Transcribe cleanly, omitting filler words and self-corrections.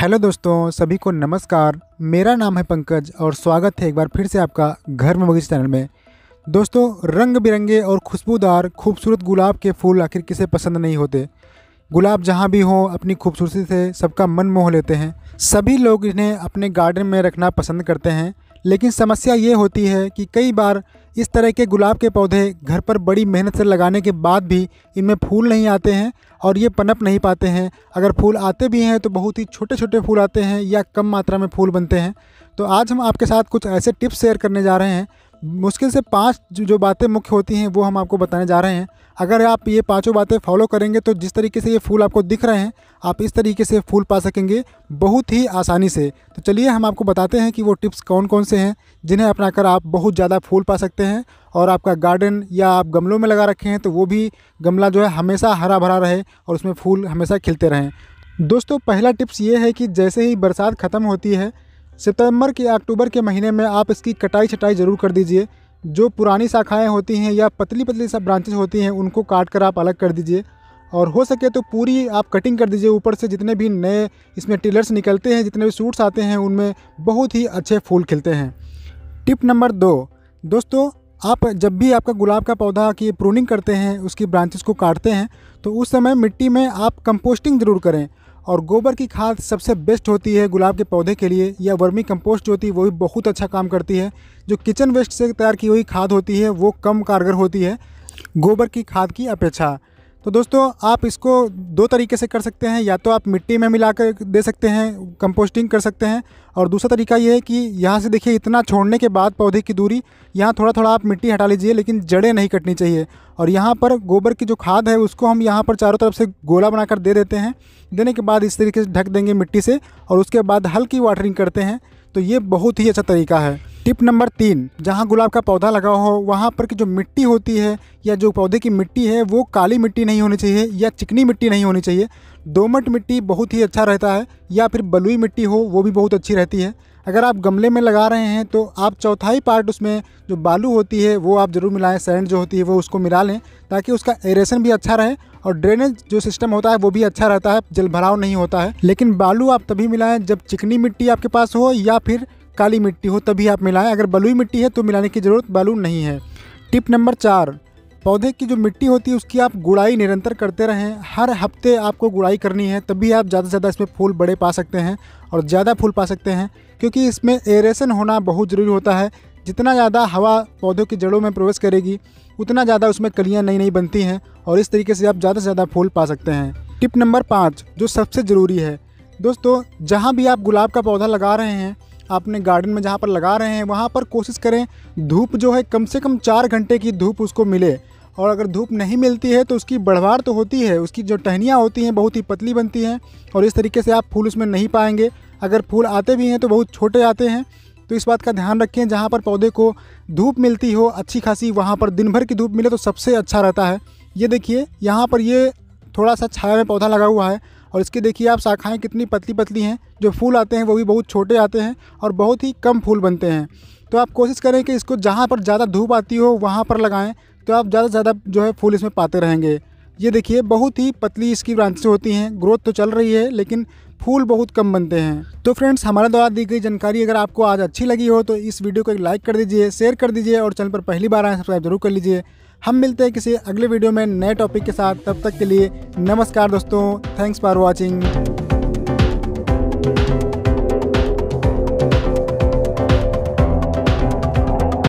Hello दोस्तों, सभी को नमस्कार। मेरा नाम है पंकज और स्वागत है एक बार फिर से आपका घर में बगीचा चैनल में। दोस्तों, रंग बिरंगे और खुशबूदार खूबसूरत गुलाब के फूल आखिर किसे पसंद नहीं होते। गुलाब जहां भी हो अपनी खूबसूरती से सबका मन मोह लेते हैं। सभी लोग इन्हें अपने गार्डन में रखना पसंद करते हैं, लेकिन समस्या ये होती है कि कई बार इस तरह के गुलाब के पौधे घर पर बड़ी मेहनत से लगाने के बाद भी इनमें फूल नहीं आते हैं और ये पनप नहीं पाते हैं। अगर फूल आते भी हैं तो बहुत ही छोटे छोटे फूल आते हैं या कम मात्रा में फूल बनते हैं। तो आज हम आपके साथ कुछ ऐसे टिप्स शेयर करने जा रहे हैं। मुश्किल से 5 जो बातें मुख्य होती हैं वो हम आपको बताने जा रहे हैं। अगर आप ये 5 बातें फॉलो करेंगे तो जिस तरीके से ये फूल आपको दिख रहे हैं, आप इस तरीके से फूल पा सकेंगे बहुत ही आसानी से। तो चलिए हम आपको बताते हैं कि वो टिप्स कौन कौन से हैं जिन्हें अपनाकर आप बहुत ज़्यादा फूल पा सकते हैं। और आपका गार्डन या आप गमलों में लगा रखे हैं तो वो भी गमला जो है हमेशा हरा भरा रहे और उसमें फूल हमेशा खिलते रहें। दोस्तों, पहला टिप्स ये है कि जैसे ही बरसात ख़त्म होती है, सितंबर के अक्टूबर के महीने में आप इसकी कटाई छटाई ज़रूर कर दीजिए। जो पुरानी शाखाएं होती हैं या पतली पतली सब ब्रांचेज होती हैं उनको काट कर आप अलग कर दीजिए और हो सके तो पूरी आप कटिंग कर दीजिए। ऊपर से जितने भी नए इसमें टिलर्स निकलते हैं, जितने भी शूट्स आते हैं, उनमें बहुत ही अच्छे फूल खिलते हैं। टिप नंबर 2, दोस्तों आप जब भी आपका गुलाब का पौधा की प्रूनिंग करते हैं, उसकी ब्रांचेस को काटते हैं, तो उस समय मिट्टी में आप कंपोस्टिंग ज़रूर करें। और गोबर की खाद सबसे बेस्ट होती है गुलाब के पौधे के लिए, या वर्मी कंपोस्ट जो होती है वो भी बहुत अच्छा काम करती है। जो किचन वेस्ट से तैयार की हुई खाद होती है वो कम कारगर होती है गोबर की खाद की अपेक्षा। तो दोस्तों, आप इसको 2 तरीके से कर सकते हैं। या तो आप मिट्टी में मिलाकर दे सकते हैं, कंपोस्टिंग कर सकते हैं, और दूसरा तरीका ये है कि यहाँ से देखिए इतना छोड़ने के बाद पौधे की दूरी यहाँ थोड़ा थोड़ा आप मिट्टी हटा लीजिए, लेकिन जड़ें नहीं कटनी चाहिए। और यहाँ पर गोबर की जो खाद है उसको हम यहाँ पर चारों तरफ से गोला बनाकर दे देते हैं। देने के बाद इस तरीके से ढक देंगे मिट्टी से और उसके बाद हल्की वाटरिंग करते हैं। तो ये बहुत ही अच्छा तरीका है। टिप नंबर 3, जहाँ गुलाब का पौधा लगा हो वहाँ पर की जो मिट्टी होती है या जो पौधे की मिट्टी है वो काली मिट्टी नहीं होनी चाहिए या चिकनी मिट्टी नहीं होनी चाहिए। दोमट मिट्टी बहुत ही अच्छा रहता है, या फिर बलुई मिट्टी हो वो भी बहुत अच्छी रहती है। अगर आप गमले में लगा रहे हैं तो आप 1/4 पार्ट उसमें जो बालू होती है वो आप ज़रूर मिलाएं, सैंड जो होती है वो उसको मिला लें, ताकि उसका एरेशन भी अच्छा रहे और ड्रेनेज जो सिस्टम होता है वो भी अच्छा रहता है, जलभराव नहीं होता है। लेकिन बालू आप तभी मिलाएं जब चिकनी मिट्टी आपके पास हो या फिर काली मिट्टी हो, तभी आप मिलाएं। अगर बलुई मिट्टी है तो मिलाने की ज़रूरत बालू नहीं है। टिप नंबर 4, पौधे की जो मिट्टी होती है उसकी आप गुड़ाई निरंतर करते रहें। हर हफ्ते आपको गुड़ाई करनी है, तभी आप ज़्यादा से ज़्यादा इसमें फूल बड़े पा सकते हैं और ज़्यादा फूल पा सकते हैं, क्योंकि इसमें एरेशन होना बहुत ज़रूरी होता है। जितना ज़्यादा हवा पौधों की जड़ों में प्रवेश करेगी उतना ज़्यादा उसमें कलियाँ नई नई बनती हैं और इस तरीके से आप ज़्यादा से ज़्यादा फूल पा सकते हैं। टिप नंबर 5, जो सबसे ज़रूरी है दोस्तों, जहाँ भी आप गुलाब का पौधा लगा रहे हैं, आपने गार्डन में जहाँ पर लगा रहे हैं वहाँ पर कोशिश करें धूप जो है कम से कम 4 घंटे की धूप उसको मिले। और अगर धूप नहीं मिलती है तो उसकी बढ़वार तो होती है, उसकी जो टहनियाँ होती हैं बहुत ही पतली बनती हैं और इस तरीके से आप फूल उसमें नहीं पाएंगे। अगर फूल आते भी हैं तो बहुत छोटे आते हैं। तो इस बात का ध्यान रखें, जहाँ पर पौधे को धूप मिलती हो अच्छी खासी, वहाँ पर दिन भर की धूप मिले तो सबसे अच्छा रहता है। ये देखिए यहाँ पर ये थोड़ा सा छाया में पौधा लगा हुआ है और इसकी देखिए आप शाखाएँ कितनी पतली पतली हैं। जो फूल आते हैं वो भी बहुत छोटे आते हैं और बहुत ही कम फूल बनते हैं। तो आप कोशिश करें कि इसको जहाँ पर ज़्यादा धूप आती हो वहाँ पर लगाएँ, तो आप ज़्यादा से ज़्यादा जो है फूल इसमें पाते रहेंगे। ये देखिए बहुत ही पतली इसकी ब्रांचेस होती हैं, ग्रोथ तो चल रही है लेकिन फूल बहुत कम बनते हैं। तो फ्रेंड्स, हमारे द्वारा दी गई जानकारी अगर आपको आज अच्छी लगी हो तो इस वीडियो को एक लाइक कर दीजिए, शेयर कर दीजिए और चैनल पर पहली बार आए सब्सक्राइब जरूर कर लीजिए। हम मिलते हैं किसी अगले वीडियो में नए टॉपिक के साथ। तब तक के लिए नमस्कार दोस्तों, थैंक्स फॉर वॉचिंग।